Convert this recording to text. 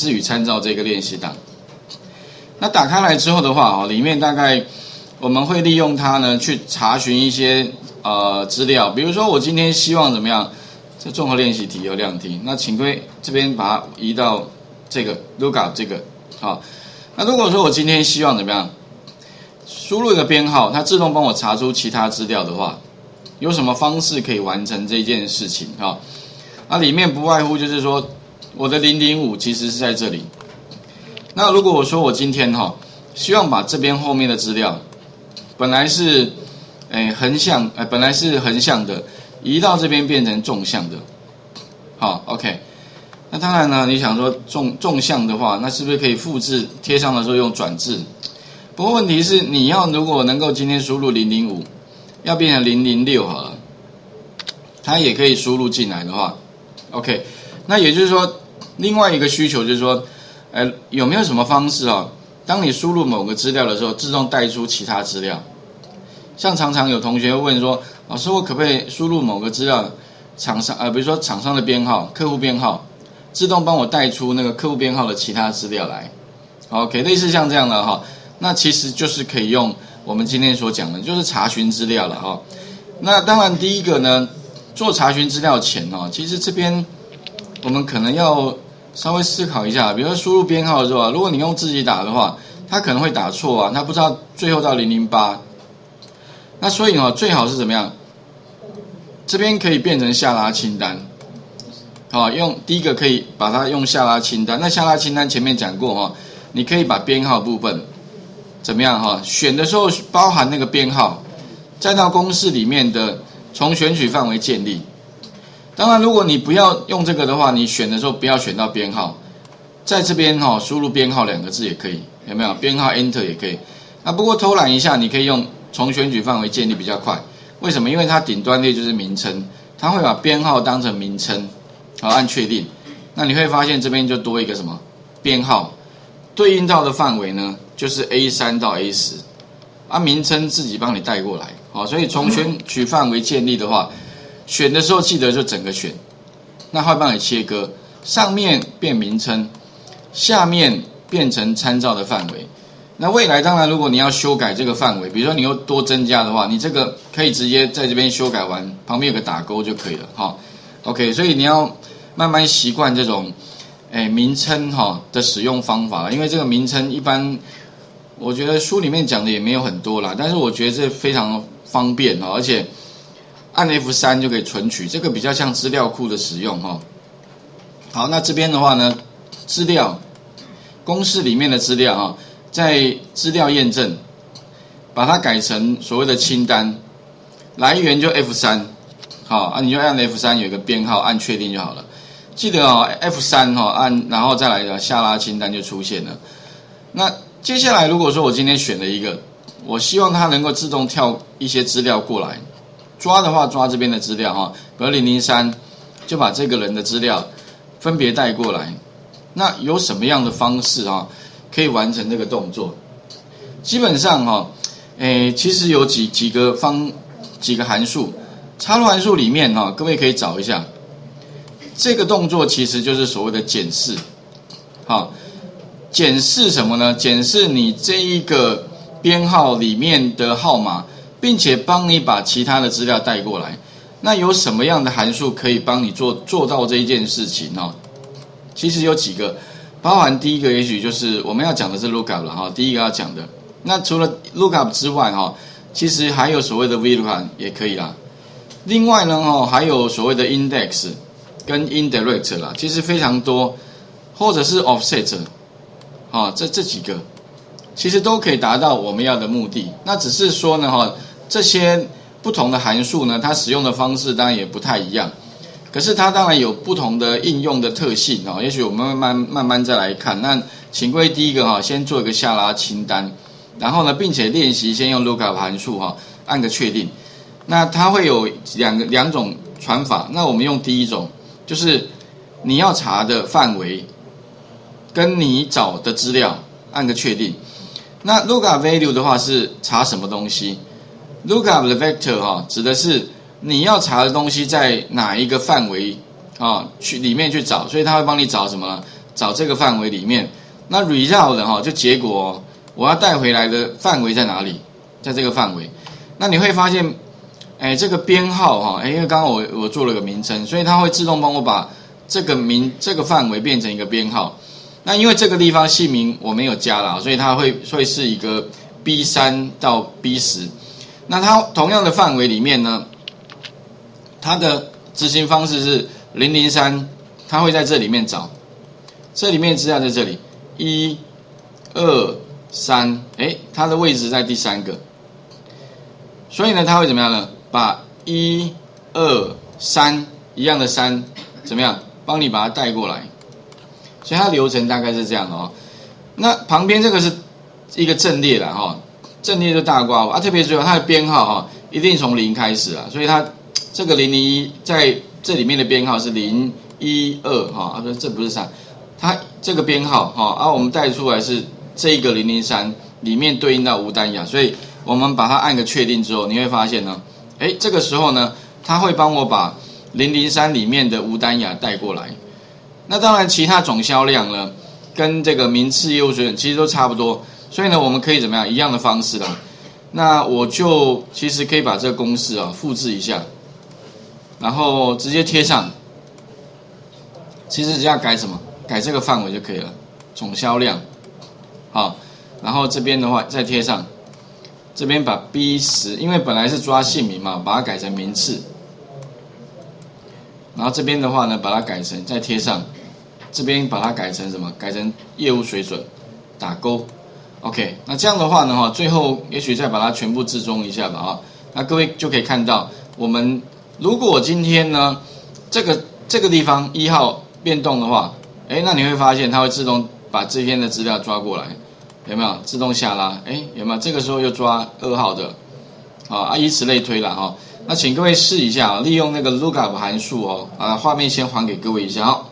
自己参照这个练习档。那打开来之后的话，里面大概我们会利用它呢去查询一些资料，比如说我今天希望怎么样，这综合练习题有两题，那请各位这边把它移到这个 lookup 这个好。那如果说我今天希望怎么样，输入一个编号，它自动帮我查出其他资料的话，有什么方式可以完成这件事情哈？那里面不外乎就是说，我的005其实是在这里。那如果我说我今天希望把这边后面的资料，本来是横向本来是横向的，移到这边变成纵向的，好 OK。那当然呢，你想说纵向的话，那是不是可以复制贴上的时候用转置？不过问题是，你要如果能够今天输入005，要变成006好了，它也可以输入进来的话 ，OK。那也就是说，另外一个需求就是说，有没有什么方式当你输入某个资料的时候，自动带出其他资料？像常常有同学问说，老师，我可不可以输入某个资料，比如说厂商的编号、客户编号？自动帮我带出那个客户编号的其他资料来 ，OK， 类似像这样的哈，那其实就是可以用我们今天所讲的，就是查询资料了哈。那当然第一个呢，做查询资料前其实这边我们可能要稍微思考一下，比如说输入编号的时候，如果你用自己打的话，它可能会打错啊，它不知道最后到008，那所以最好是怎么样？这边可以变成下拉清单。好，用第一个可以把它用下拉清单。那下拉清单前面讲过你可以把编号部分怎么样选的时候包含那个编号，再到公式里面的从选取范围建立。当然，如果你不要用这个的话，你选的时候不要选到编号，在这边输入编号两个字也可以，有没有？编号 Enter 也可以。那不过偷懒一下，你可以用从选取范围建立比较快。为什么？因为它顶端列就是名称，它会把编号当成名称。好，按确定，那你会发现这边就多一个什么编号，对应到的范围呢就是 A3 到 A10， 名称自己帮你带过来，好，所以从选取范围建立的话，选的时候记得就整个选，那会帮你切割，上面变名称，下面变成参照的范围。那未来当然如果你要修改这个范围，比如说你又多增加的话，你这个可以直接在这边修改完，旁边有个打勾就可以了，好 ，OK， 所以你要慢慢习惯这种，名称的使用方法，因为这个名称一般，我觉得书里面讲的也没有很多啦，但是我觉得这非常方便而且按 F3 就可以存取，这个比较像资料库的使用好，那这边的话呢，资料公式里面的资料在资料验证，把它改成所谓的清单，来源就 F3， 好你就按 F3 有一个编号，按确定就好了。记得F3 按，然后再来下拉清单就出现了。那接下来如果说我今天选了一个，我希望它能够自动跳一些资料过来，抓的话抓这边的资料比如003就把这个人的资料分别带过来。那有什么样的方式可以完成这个动作？基本上其实有几个函数，插入函数里面各位可以找一下。这个动作其实就是所谓的检视，好，检视什么呢？检视你这一个编号里面的号码，并且帮你把其他的资料带过来。那有什么样的函数可以帮你做到这一件事情其实有几个，包含第一个也许就是我们要讲的是 lookup 了第一个要讲的。那除了 lookup 之外其实还有所谓的 VLOOKUP 也可以啦。另外呢还有所谓的 INDEX。跟 INDIRECT 啦，其实非常多，或者是 OFFSET 这几个其实都可以达到我们要的目的。那只是说呢这些不同的函数呢，它使用的方式当然也不太一样，可是它当然有不同的应用的特性也许我们慢慢再来看。那请各位第一个先做一个下拉清单，然后呢并且练习先用 lookup 函数按个确定。那它会有两种传法，那我们用第一种，就是你要查的范围跟你找的资料按个确定。那 lookup value 的话是查什么东西， lookup 的 vector 指的是你要查的东西在哪一个范围去里面去找，所以它会帮你找什么呢？找这个范围里面。那 result 的哈，就结果我要带回来的范围在哪里？在这个范围。那你会发现，哎，这个编号哈，哎，因为刚刚我做了个名称，所以它会自动帮我把这个范围变成一个编号。那因为这个地方姓名我没有加了，所以它会是一个 B3 到 B10。那它同样的范围里面呢，它的执行方式是003，它会在这里面找，这里面资料在这里。1、2、3，哎，它的位置在第三个，所以呢，它会怎么样呢？把1、2、3一样的3怎么样，帮你把它带过来。所以它流程大概是这样的哦。那旁边这个是一个阵列啦，哈，阵列就大括号啊，特别注意它的编号哈，一定从0开始啊，所以它这个001在这里面的编号是012哈，啊，这不是3。它这个编号哈，啊，我们带出来是这个003里面对应到吴丹雅，所以我们把它按个确定之后，你会发现呢，哎，这个时候呢，它会帮我把003里面的吴丹雅带过来。那当然，其他总销量呢，跟这个名次业务水准其实都差不多，所以呢，我们可以怎么样一样的方式啦。那我就其实可以把这个公式啊复制一下，然后直接贴上。其实只要改什么？改这个范围就可以了，总销量，好，然后这边的话再贴上，这边把 B10， 因为本来是抓姓名嘛，把它改成名次，然后这边的话呢，把它改成再贴上，这边把它改成什么？改成业务水准，打勾 ，OK， 那这样的话呢，哈，最后也许再把它全部置中一下吧，哈，那各位就可以看到，我们如果今天呢，这个地方1号变动的话。哎，那你会发现它会自动把这边的资料抓过来，有没有？自动下拉，哎，有没有？这个时候又抓2号的，啊，以此类推了哈。那请各位试一下，利用那个 lookup 函数哦，啊，画面先还给各位一下哦。